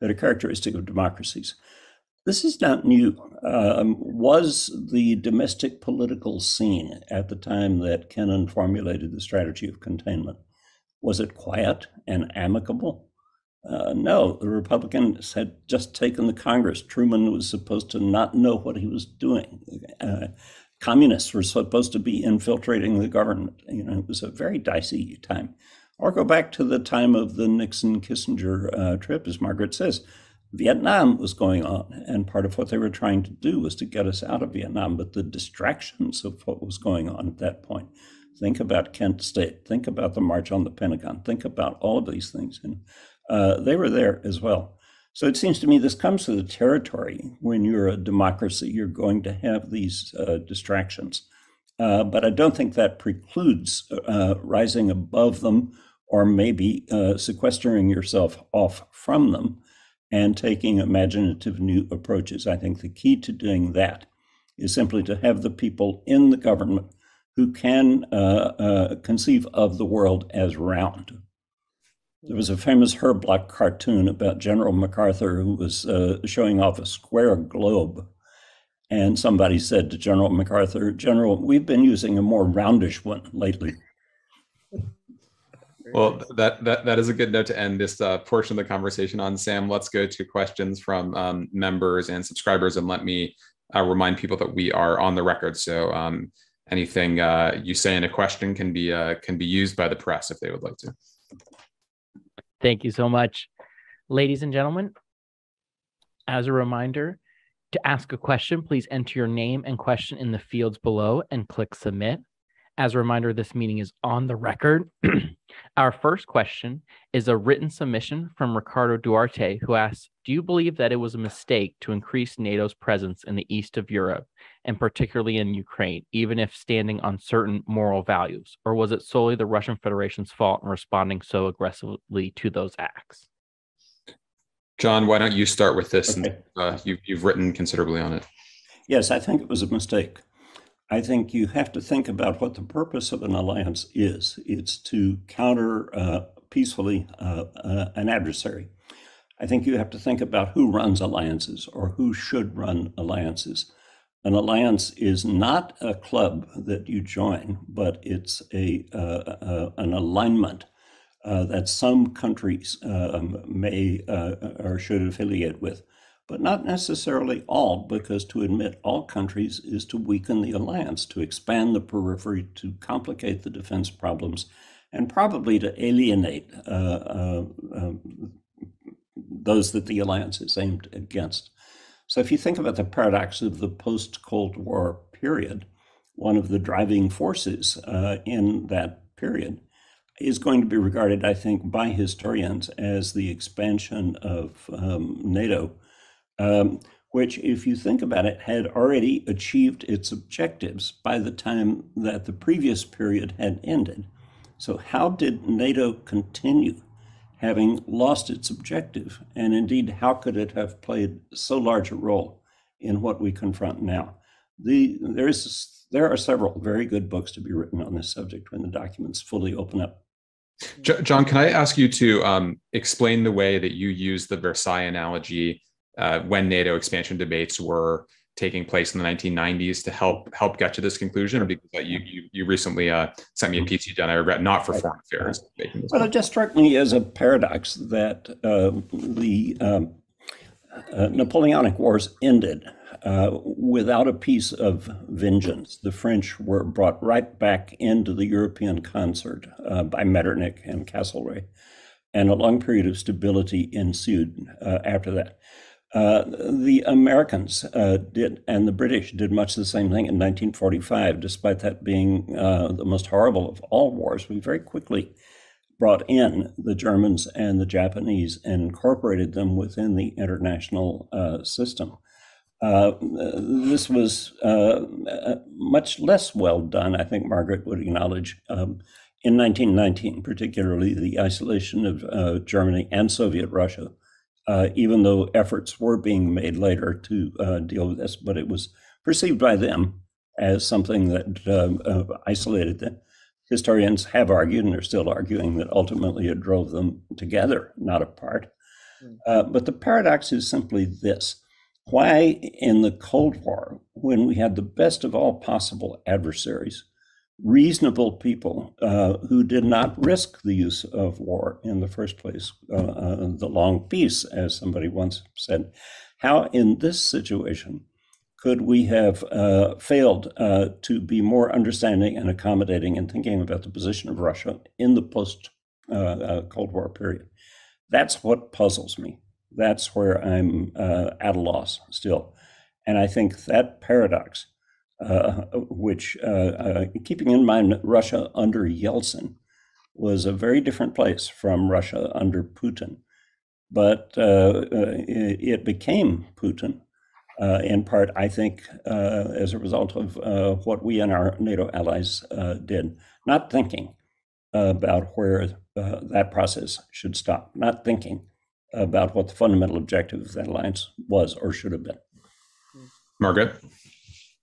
that are characteristic of democracies, this is not new. Um, was the domestic political scene at the time that Kennan formulated the strategy of containment, was it quiet and amicable? Uh, no, the Republicans had just taken the Congress. Truman was supposed to not know what he was doing. Uh, communists were supposed to be infiltrating the government. You know, it was a very dicey time. Or go back to the time of the Nixon-Kissinger uh, trip, as Margaret says. Vietnam was going on, and part of what they were trying to do was to get us out of Vietnam, but the distractions of what was going on at that point. Think about Kent State, think about the March on the Pentagon, think about all of these things, and uh, they were there as well. So it seems to me this comes to the territory. When you're a democracy, you're going to have these uh, distractions, uh, but I don't think that precludes uh, rising above them, or maybe uh, sequestering yourself off from them and taking imaginative new approaches. I think the key to doing that is simply to have the people in the government who can uh, uh, conceive of the world as round. There was a famous Herblock cartoon about General MacArthur who was uh, showing off a square globe. And somebody said to General MacArthur, "General, we've been using a more roundish one lately." Well, that, that that is a good note to end this uh, portion of the conversation on, Sam. Let's go to questions from um, members and subscribers, and let me uh, remind people that we are on the record. So um, anything uh, you say in a question can be uh, can be used by the press if they would like to. Thank you so much, ladies and gentlemen. As a reminder, to ask a question, please enter your name and question in the fields below and click submit. As a reminder, this meeting is on the record. Our first question is a written submission from Ricardo Duarte, who asks, do you believe that it was a mistake to increase NATO's presence in the east of Europe, and particularly in Ukraine, even if standing on certain moral values? Or was it solely the Russian Federation's fault in responding so aggressively to those acts? John, why don't you start with this? Okay. And, uh, you've, you've written considerably on it. Yes, I think it was a mistake. I think you have to think about what the purpose of an alliance is. It's to counter uh, peacefully uh, uh, an adversary. I think you have to think about who runs alliances, or who should run alliances. An alliance is not a club that you join, but it's a uh, uh, an alignment uh, that some countries um, may uh, or should affiliate with, but not necessarily all, because to admit all countries is to weaken the alliance, to expand the periphery, to complicate the defense problems, and probably to alienate uh, uh, um, those that the alliance is aimed against. So if you think about the paradox of the post-Cold War period, one of the driving forces uh, in that period is going to be regarded, I think, by historians as the expansion of um, NATO, um, which, if you think about it, had already achieved its objectives by the time that the previous period had ended. So how did NATO continue having lost its objective? And indeed, how could it have played so large a role in what we confront now? The, there's, there are several very good books to be written on this subject when the documents fully open up. John, can I ask you to um, explain the way that you use the Versailles analogy uh, when NATO expansion debates were taking place in the nineteen nineties to help help get to this conclusion? Or because uh, you, you you recently uh, sent me a piece you done, I regret not, for right. Foreign Affairs. Well, it just struck me as a paradox that uh, the um, uh, Napoleonic Wars ended uh, without a piece of vengeance. The French were brought right back into the European concert uh, by Metternich and Castlereagh, and a long period of stability ensued uh, after that. Uh, the Americans uh, did, and the British did much the same thing in nineteen forty-five, despite that being uh, the most horrible of all wars. We very quickly brought in the Germans and the Japanese and incorporated them within the international uh, system. Uh, this was uh, much less well done, I think Margaret would acknowledge, um, in nineteen nineteen, particularly the isolation of uh, Germany and Soviet Russia. Uh, even though efforts were being made later to uh, deal with this, but it was perceived by them as something that um, uh, isolated them. Historians have argued, and are still arguing, that ultimately it drove them together, not apart. Uh, but the paradox is simply this. Why in the Cold War, when we had the best of all possible adversaries, reasonable people uh, who did not risk the use of war in the first place, uh, uh, the long peace, as somebody once said, how in this situation could we have uh, failed uh, to be more understanding and accommodating and thinking about the position of Russia in the post uh, uh, Cold War period? That's what puzzles me. That's where I'm uh, at a loss still. And I think that paradox, Uh, which, uh, uh, keeping in mind that Russia under Yeltsin was a very different place from Russia under Putin, but uh, uh, it became Putin uh, in part, I think, uh, as a result of uh, what we and our NATO allies uh, did, not thinking about where uh, that process should stop, not thinking about what the fundamental objective of that alliance was or should have been. Margaret?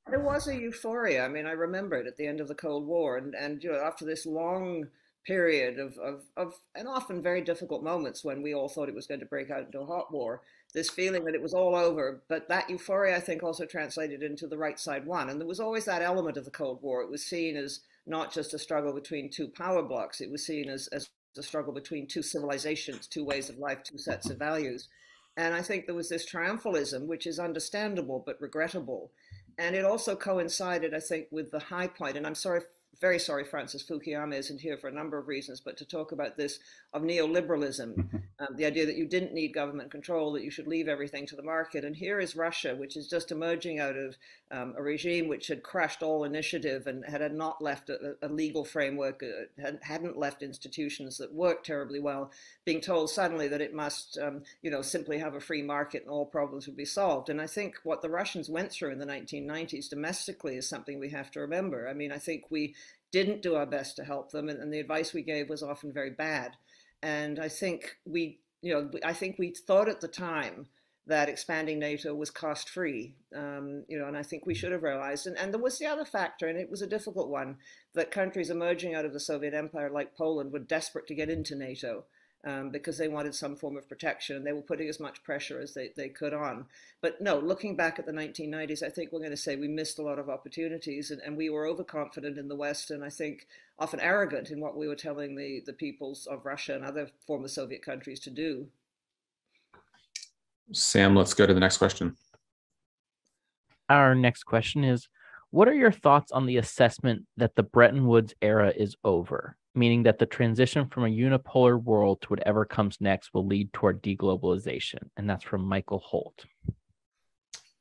There was a euphoria. I mean, I remember it at the end of the Cold War, and, and you know, after this long period of, of, of, and often very difficult moments when we all thought it was going to break out into a hot war, this feeling that it was all over. But that euphoria, I think, also translated into the right side won. And there was always that element of the Cold War. It was seen as not just a struggle between two power blocks. It was seen as, as a struggle between two civilizations, two ways of life, two sets of values. And I think there was this triumphalism, which is understandable, but regrettable. And it also coincided, I think, with the high point, and I'm sorry, very sorry Francis Fukuyama isn't here for a number of reasons, but to talk about this of neoliberalism, um, the idea that you didn't need government control, that you should leave everything to the market. And here is Russia, which is just emerging out of um, a regime which had crushed all initiative and had not left a, a legal framework, uh, hadn't left institutions that worked terribly well, being told suddenly that it must, um, you know, simply have a free market and all problems would be solved. And I think what the Russians went through in the nineteen nineties domestically is something we have to remember. I mean, I think we didn't do our best to help them, and, and the advice we gave was often very bad. And I think we, you know, I think we thought at the time that expanding NATO was cost-free, um, you know, and I think we should have realized. And, and there was the other factor, and it was a difficult one, that countries emerging out of the Soviet Empire like Poland were desperate to get into NATO. um, because they wanted some form of protection, and they were putting as much pressure as they, they could on. But no, looking back at the nineteen nineties, I think we're going to say we missed a lot of opportunities, and, and we were overconfident in the West, and I think often arrogant in what we were telling the, the peoples of Russia and other former Soviet countries to do. Sam, let's go to the next question. Our next question is, what are your thoughts on the assessment that the Bretton Woods era is over, meaning that the transition from a unipolar world to whatever comes next will lead toward deglobalization? And that's from Michael Holt.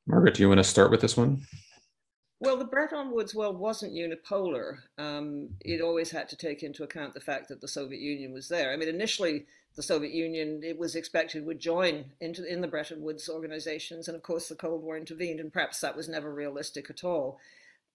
Margaret, do you want to start with this one? Well, the Bretton Woods world wasn't unipolar. Um, it always had to take into account the fact that the Soviet Union was there. I mean, initially, the Soviet Union, it was expected, would join into in the Bretton Woods organizations. And of course, the Cold War intervened, and perhaps that was never realistic at all.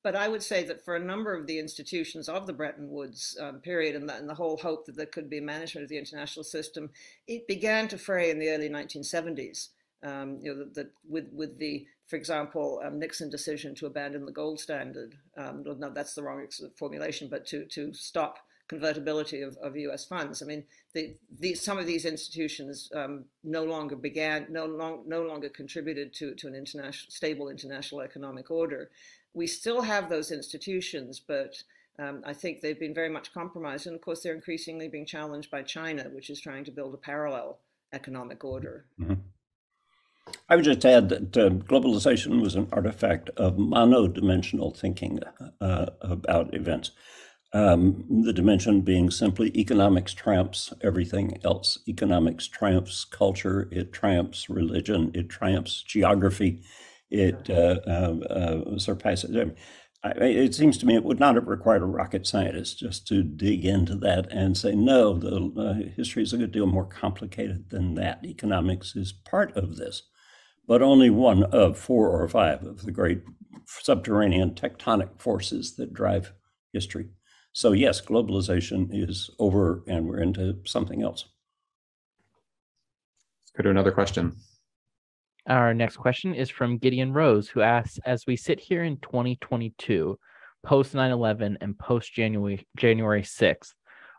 But I would say that for a number of the institutions of the Bretton Woods um, period, and the, and the whole hope that there could be management of the international system, it began to fray in the early nineteen seventies. Um, you know, the, the, with, with the, for example, um, Nixon decision to abandon the gold standard. Um, no, that's the wrong formulation, but to, to stop convertibility of, of U S funds. I mean, the, the, some of these institutions um, no longer began, no, long, no longer contributed to, to an international, stable international economic order. We still have those institutions, but um, I think they've been very much compromised. And of course, they're increasingly being challenged by China, which is trying to build a parallel economic order. Mm-hmm. I would just add that uh, globalization was an artifact of monodimensional thinking uh, about events. Um, the dimension being simply economics triumphs everything else. Economics triumphs culture, it triumphs religion, it triumphs geography, it uh, uh, uh, surpasses everything. I, it seems to me it would not have required a rocket scientist just to dig into that and say, no, the uh, history is a good deal more complicated than that. Economics is part of this, but only one of four or five of the great subterranean tectonic forces that drive history. So yes, globalization is over and we're into something else. Let's go to another question. Our next question is from Gideon Rose, who asks, as we sit here in twenty twenty-two, post nine eleven and post January, January sixth,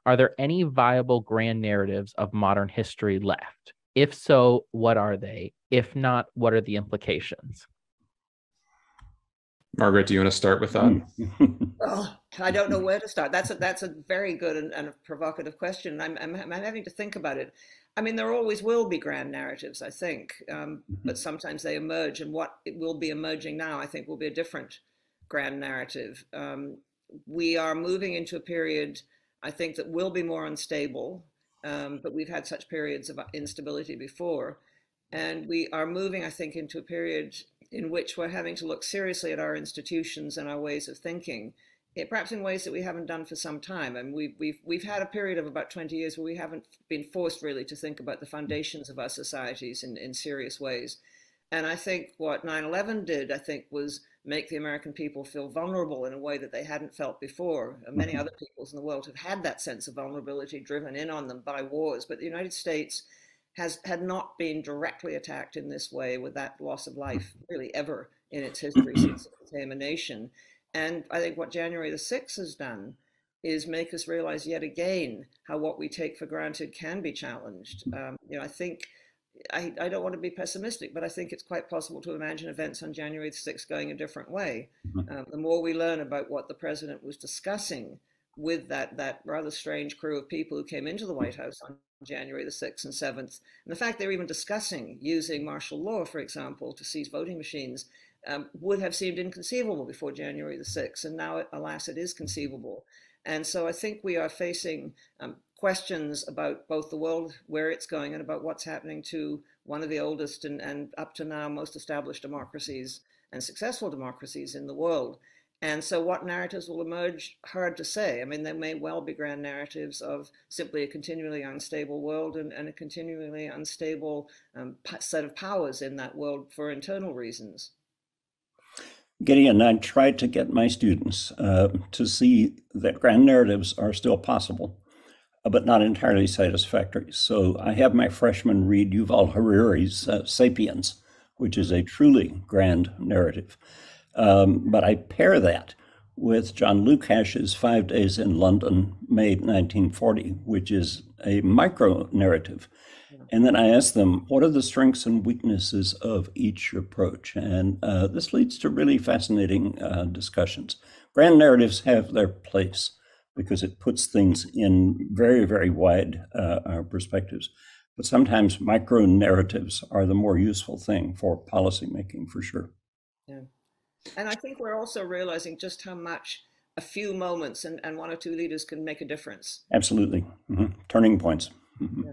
are there any viable grand narratives of modern history left? If so, what are they? If not, what are the implications? Margaret, do you want to start with that? Well, I don't know where to start. That's a, that's a very good and, and a provocative question. I'm, I'm, I'm having to think about it. I mean, there always will be grand narratives, I think, um, but sometimes they emerge, and what it will be emerging now, I think, will be a different grand narrative. Um, we are moving into a period, I think, that will be more unstable, um, but we've had such periods of instability before. And we are moving, I think, into a period in which we're having to look seriously at our institutions and our ways of thinking. It, perhaps in ways that we haven't done for some time. And we've, we've, we've had a period of about twenty years where we haven't been forced really to think about the foundations of our societies in, in serious ways. And I think what nine eleven did, I think, was make the American people feel vulnerable in a way that they hadn't felt before. And many other peoples in the world have had that sense of vulnerability driven in on them by wars. But the United States has had not been directly attacked in this way with that loss of life really ever in its history since it became a nation. And I think what January the sixth has done is make us realize yet again how what we take for granted can be challenged. Um, you know, I think, I, I don't want to be pessimistic, but I think it's quite possible to imagine events on January the sixth going a different way. Um, the more we learn about what the president was discussing with that, that rather strange crew of people who came into the White House on January the sixth and seventh, and the fact they were even discussing using martial law, for example, to seize voting machines, Um, would have seemed inconceivable before January the sixth, and now, it, alas, it is conceivable. And so I think we are facing um, questions about both the world, where it's going, and about what's happening to one of the oldest and, and up to now most established democracies and successful democracies in the world. And so what narratives will emerge, hard to say. I mean, there may well be grand narratives of simply a continually unstable world and, and a continually unstable um, set of powers in that world for internal reasons. Gideon, I tried to get my students uh, to see that grand narratives are still possible, but not entirely satisfactory. So I have my freshmen read Yuval Harari's uh, Sapiens, which is a truly grand narrative. Um, but I pair that with John Lukash's Five Days in London, May nineteen forty, which is a micro-narrative. And then I asked them, what are the strengths and weaknesses of each approach? And uh, this leads to really fascinating uh, discussions. Grand narratives have their place because it puts things in very, very wide uh, perspectives. But sometimes micro-narratives are the more useful thing for policymaking, for sure. Yeah. And I think we're also realizing just how much a few moments and, and one or two leaders can make a difference. Absolutely. Mm-hmm. Turning points. Mm-hmm. Yeah.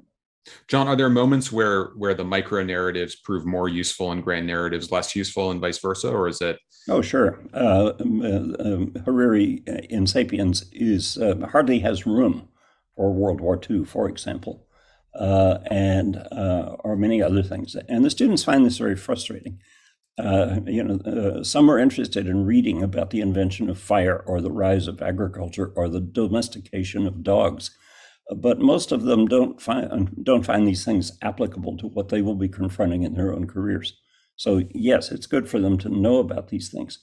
John, are there moments where where the micro narratives prove more useful and grand narratives less useful and vice versa, or is it? Oh, sure. Uh, um, Hariri in Sapiens is uh, hardly has room for World War Two, for example, uh, and uh, or many other things. And the students find this very frustrating. Uh, you know, uh, some are interested in reading about the invention of fire or the rise of agriculture or the domestication of dogs. But most of them don't find, don't find these things applicable to what they will be confronting in their own careers. So yes, it's good for them to know about these things,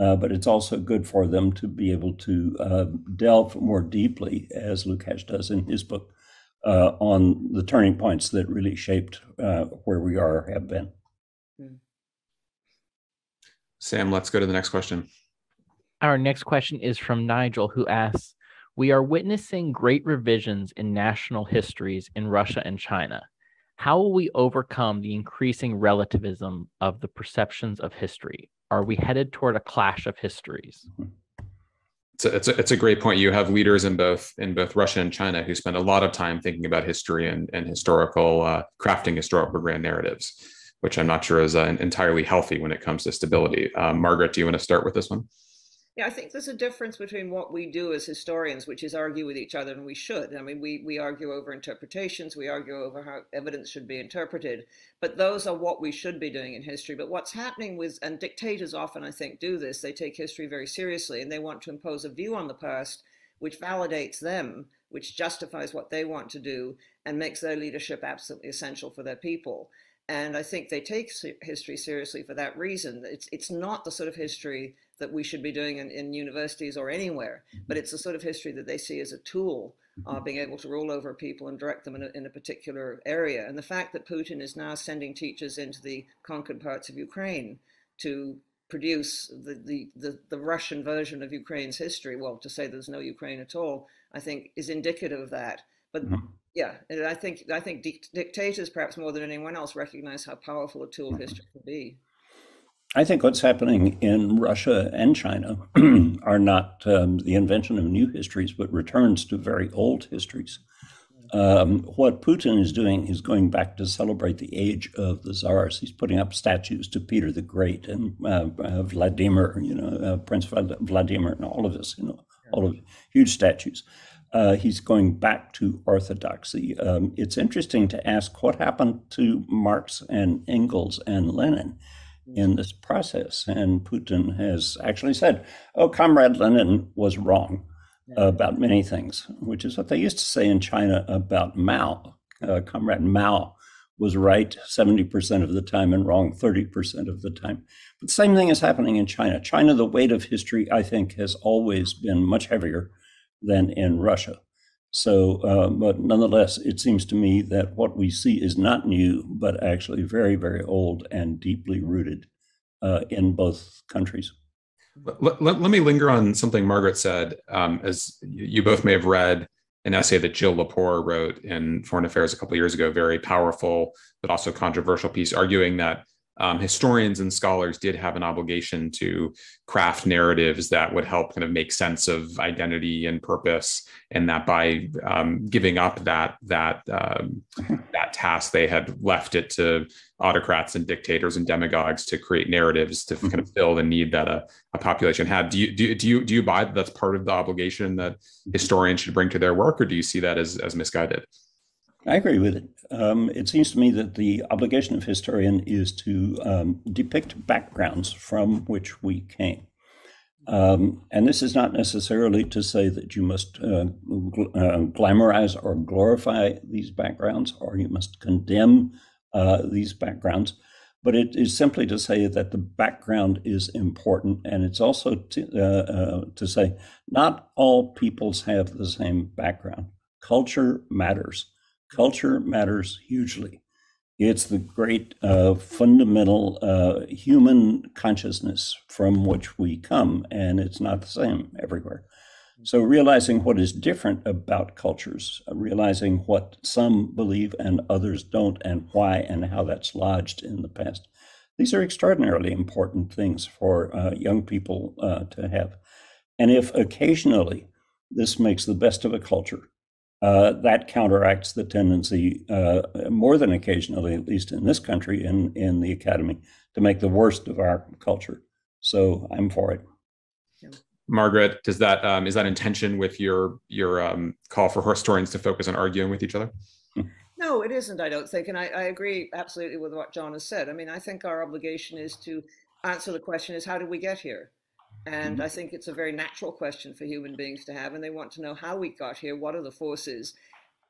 uh, but it's also good for them to be able to uh, delve more deeply, as Lukács does in his book, uh, on the turning points that really shaped uh, where we are or have been. Mm. Sam, let's go to the next question. Our next question is from Nigel, who asks, we are witnessing great revisions in national histories in Russia and China. How will we overcome the increasing relativism of the perceptions of history? Are we headed toward a clash of histories? It's a, it's a, it's a great point. You have leaders in both in both Russia and China who spend a lot of time thinking about history and, and historical, uh, crafting historical grand narratives, which I'm not sure is uh, entirely healthy when it comes to stability. Uh, Margaret, do you want to start with this one? Yeah, I think there's a difference between what we do as historians, which is argue with each other, and we should. I mean, we, we argue over interpretations, we argue over how evidence should be interpreted, but those are what we should be doing in history. But what's happening with, and dictators often, I think, do this, they take history very seriously, and they want to impose a view on the past which validates them, which justifies what they want to do, and makes their leadership absolutely essential for their people. And I think they take history seriously for that reason. It's, it's not the sort of history that we should be doing in, in universities or anywhere, but it's the sort of history that they see as a tool, uh, being able to rule over people and direct them in a, in a particular area. And the fact that Putin is now sending teachers into the conquered parts of Ukraine to produce the, the, the, the Russian version of Ukraine's history, well, to say there's no Ukraine at all, I think is indicative of that. But yeah, I think I think dictators, perhaps more than anyone else, recognize how powerful a tool history can be. I think what's happening in Russia and China are not um, the invention of new histories, but returns to very old histories. Um, what Putin is doing is going back to celebrate the age of the czars. He's putting up statues to Peter the Great and uh, uh, Vladimir, you know, uh, Prince Vladimir, and all of this, you know, all of huge statues. Uh, he's going back to orthodoxy. Um, it's interesting to ask what happened to Marx and Engels and Lenin in this process. And Putin has actually said, oh, Comrade Lenin was wrong about many things, which is what they used to say in China about Mao. Uh, Comrade Mao was right seventy percent of the time and wrong thirty percent of the time. But the same thing is happening in China. China, the weight of history, I think, has always been much heavier than in Russia. So, uh, but nonetheless, it seems to me that what we see is not new, but actually very, very old and deeply rooted uh, in both countries. Let, let, let me linger on something Margaret said, um, as you both may have read an essay that Jill Lepore wrote in Foreign Affairs a couple of years ago, very powerful, but also controversial piece, arguing that Um, historians and scholars did have an obligation to craft narratives that would help kind of make sense of identity and purpose, and that by um, giving up that that um, that task, they had left it to autocrats and dictators and demagogues to create narratives to kind of fill the need that a, a population had. Do you do do you do you buy that that's part of the obligation that historians should bring to their work, or do you see that as as misguided? I agree with it. Um, it seems to me that the obligation of historian is to um, depict backgrounds from which we came. Um, and this is not necessarily to say that you must uh, gl uh, glamorize or glorify these backgrounds, or you must condemn uh, these backgrounds, but it is simply to say that the background is important. And it's also to, uh, uh, to say not all peoples have the same background. culture matters. Culture matters hugely. It's the great uh, fundamental uh, human consciousness from which we come, and it's not the same everywhere. So realizing what is different about cultures, realizing what some believe and others don't, and why, and how that's lodged in the past. These are extraordinarily important things for uh, young people uh, to have. And if occasionally this makes the best of a culture, uh, that counteracts the tendency, uh, more than occasionally, at least in this country and in, in the academy, to make the worst of our culture. So I'm for it. Margaret, does that um, is that in tension with your your um, call for historians to focus on arguing with each other? No, it isn't, I don't think. And I, I agree absolutely with what John has said. I mean, I think our obligation is to answer the question is, how did we get here? And I think it's a very natural question for human beings to have. And they want to know how we got here. What are the forces?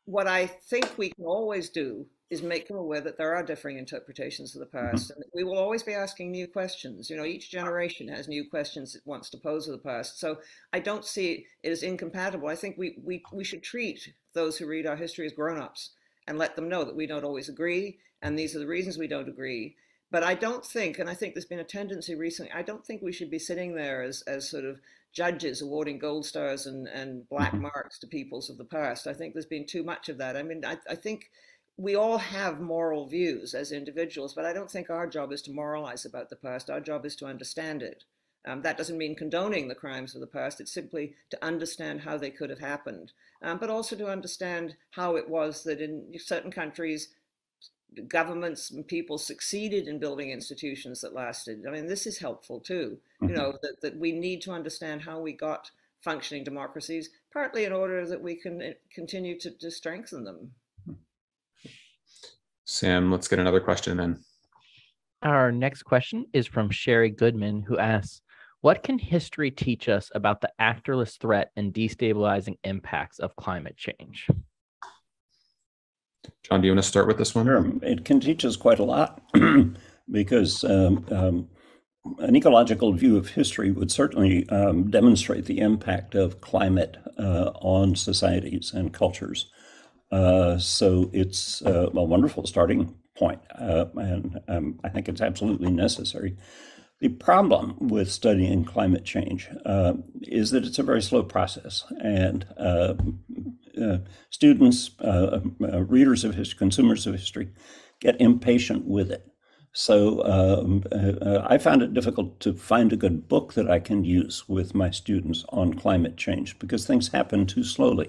What I think we can always do is make them aware that there are differing interpretations of the past. And we will always be asking new questions. You know, each generation has new questions it wants to pose of the past. So I don't see it as incompatible. I think we, we, we should treat those who read our history as grown-ups and let them know that we don't always agree. And these are the reasons we don't agree. But I don't think, and I think there's been a tendency recently, I don't think we should be sitting there as, as sort of judges awarding gold stars and, and black marks to peoples of the past. I think there's been too much of that. I mean, I, I think we all have moral views as individuals, but I don't think our job is to moralize about the past. Our job is to understand it. Um, that doesn't mean condoning the crimes of the past. It's simply to understand how they could have happened, um, but also to understand how it was that in certain countries, governments and people succeeded in building institutions that lasted. I mean, this is helpful too, you know, that, that we need to understand how we got functioning democracies, partly in order that we can continue to, to strengthen them. Sam, let's get another question then. Our next question is from Sherry Goodman, who asks, what can history teach us about the actorless threat and destabilizing impacts of climate change? John, do you want to start with this one? Sure. It can teach us quite a lot because um, um, an ecological view of history would certainly um, demonstrate the impact of climate uh, on societies and cultures. Uh, so it's uh, a wonderful starting point, uh, and um, I think it's absolutely necessary. The problem with studying climate change uh, is that it's a very slow process, and uh, Uh, students, uh, uh, readers of history, consumers of history, get impatient with it. So um, uh, I found it difficult to find a good book that I can use with my students on climate change because things happen too slowly.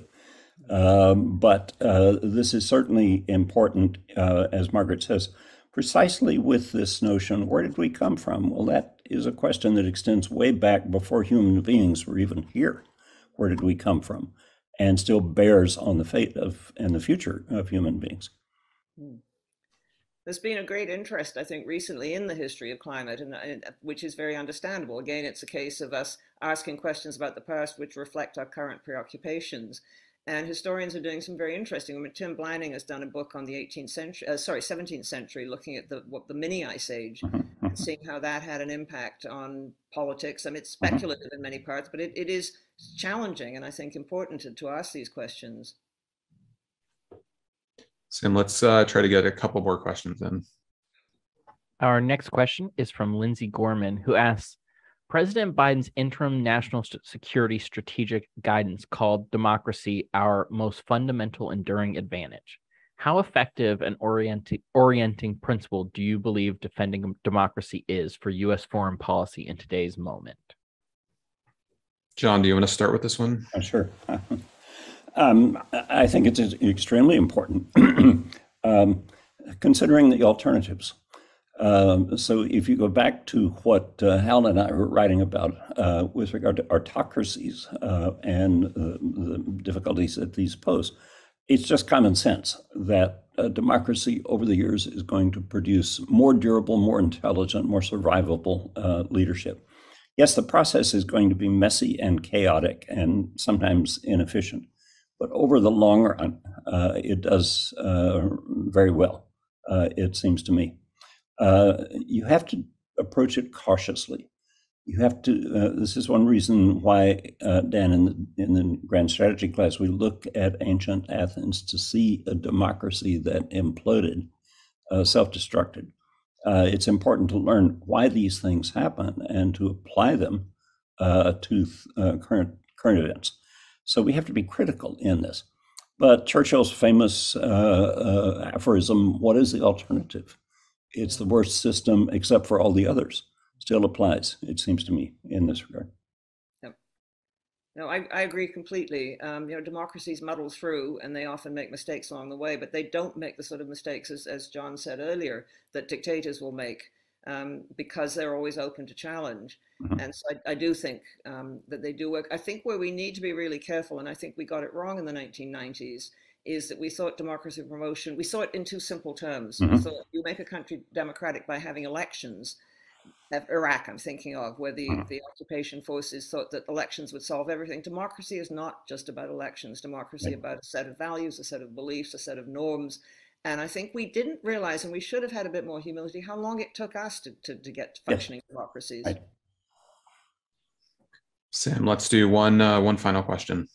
Um, but uh, this is certainly important, uh, as Margaret says, precisely with this notion, where did we come from? Well, that is a question that extends way back before human beings were even here. Where did we come from? And still bears on the fate of and the future of human beings. There's been a great interest, I think, recently in the history of climate, and, and which is very understandable. Again, it's a case of us asking questions about the past which reflect our current preoccupations. And historians are doing some very interesting. I mean, Tim Blanning has done a book on the eighteenth century, uh, sorry, seventeenth century, looking at the what the mini ice age, and seeing how that had an impact on politics. I mean, it's speculative in many parts, but it, it is challenging and I think important to, to ask these questions. Sam, let's uh, try to get a couple more questions in. Our next question is from Lindsay Gorman, who asks, President Biden's interim national security strategic guidance called democracy our most fundamental enduring advantage. How effective an orienti orienting principle do you believe defending democracy is for U S foreign policy in today's moment? John, do you want to start with this one? Uh, sure. um, I think it's extremely important um, considering the alternatives. Um, so if you go back to what uh, Hal and I were writing about uh, with regard to autocracies uh, and uh, the difficulties that these pose, it's just common sense that uh, democracy over the years is going to produce more durable, more intelligent, more survivable uh, leadership. Yes, the process is going to be messy and chaotic and sometimes inefficient, but over the long run, uh, it does uh, very well, uh, it seems to me. Uh, you have to approach it cautiously. you have to, uh, this is one reason why, uh, Dan, in the, in the Grand Strategy class, we look at ancient Athens to see a democracy that imploded, uh, self-destructed. Uh, it's important to learn why these things happen and to apply them uh, to uh, current, current events. So we have to be critical in this. But Churchill's famous uh, uh, aphorism, what is the alternative? It's the worst system except for all the others. Still applies, it seems to me, in this regard. Yep. No, I, I agree completely. Um, you know, democracies muddle through and they often make mistakes along the way, but they don't make the sort of mistakes, as, as John said earlier, that dictators will make um, because they're always open to challenge. Mm-hmm. And so I, I do think um, that they do work. I think where we need to be really careful, and I think we got it wrong in the nineteen nineties, is that we thought democracy promotion, we saw it in two simple terms. Mm-hmm. We thought you make a country democratic by having elections. Iraq, I'm thinking of, where the, the occupation forces thought that elections would solve everything. Democracy is not just about elections. Democracy is about a set of values, a set of beliefs, a set of norms. And I think we didn't realize, and we should have had a bit more humility, how long it took us to, to, to get to functioning yes. democracies. Right. Sam, let's do one, uh, one final question.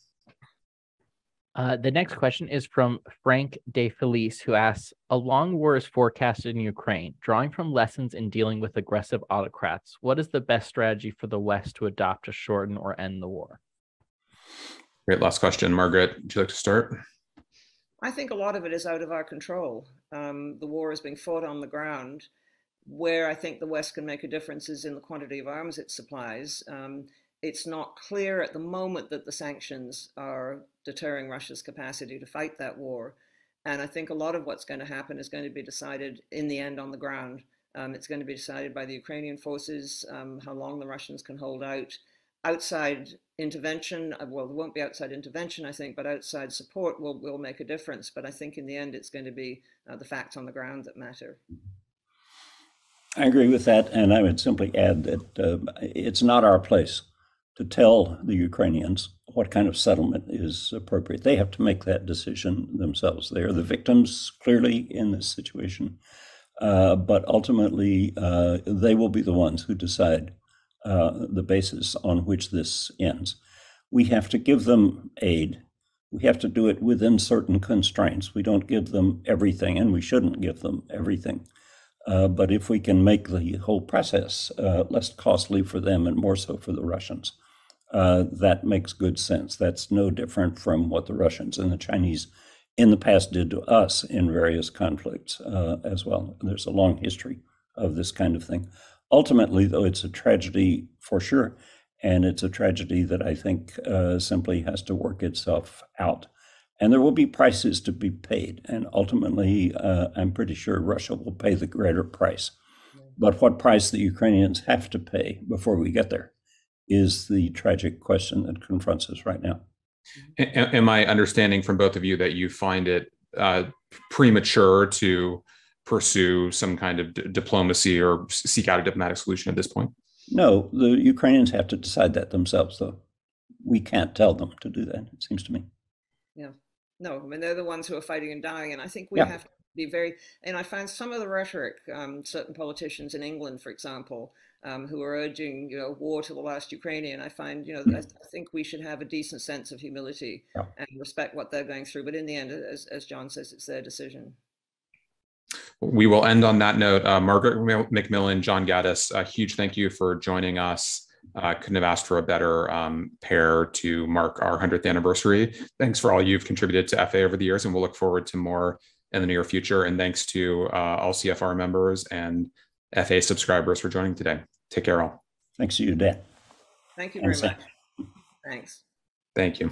Uh, the next question is from Frank De Felice, who asks, a long war is forecasted in Ukraine. Drawing from lessons in dealing with aggressive autocrats, what is the best strategy for the West to adopt to shorten or end the war? Great. Last question. Margaret, would you like to start? I think a lot of it is out of our control. Um, the war is being fought on the ground. Where I think the West can make a difference is in the quantity of arms it supplies. Um, It's not clear at the moment that the sanctions are deterring Russia's capacity to fight that war. And I think a lot of what's going to happen is going to be decided in the end on the ground. Um, it's going to be decided by the Ukrainian forces, um, how long the Russians can hold out. Outside intervention, well, there won't be outside intervention, I think, but outside support will, will make a difference. But I think in the end, it's going to be uh, the facts on the ground that matter. I agree with that. And I would simply add that uh, it's not our place to tell the Ukrainians what kind of settlement is appropriate. They have to make that decision themselves. They are the victims, clearly, in this situation. Uh, but ultimately, uh, they will be the ones who decide uh, the basis on which this ends. We have to give them aid. We have to do it within certain constraints. We don't give them everything, and we shouldn't give them everything. Uh, but if we can make the whole process uh, less costly for them and more so for the Russians, uh, that makes good sense. That's no different from what the Russians and the Chinese in the past did to us in various conflicts uh, as well. There's a long history of this kind of thing. Ultimately, though, it's a tragedy for sure, and it's a tragedy that I think uh, simply has to work itself out. And there will be prices to be paid. And ultimately, uh, I'm pretty sure Russia will pay the greater price. But what price the Ukrainians have to pay before we get there is the tragic question that confronts us right now. Am I understanding from both of you that you find it uh, premature to pursue some kind of diplomacy or seek out a diplomatic solution at this point? No, the Ukrainians have to decide that themselves, though. We can't tell them to do that, it seems to me. Yeah. No, I mean, they're the ones who are fighting and dying. And I think we yeah. have to be very, and I find some of the rhetoric, um, certain politicians in England, for example, um, who are urging, you know, war to the last Ukrainian, I find, you know, mm. I, I think we should have a decent sense of humility yeah. and respect what they're going through. But in the end, as, as John says, it's their decision. We will end on that note. Uh, Margaret MacMillan, John Gaddis, a huge thank you for joining us. I uh, couldn't have asked for a better um, pair to mark our hundredth anniversary. Thanks for all you've contributed to F A over the years, and we'll look forward to more in the near future. And thanks to uh, all C F R members and F A subscribers for joining today. Take care all. Thanks to you, Dan. Thank you very much. Thanks. Thank you.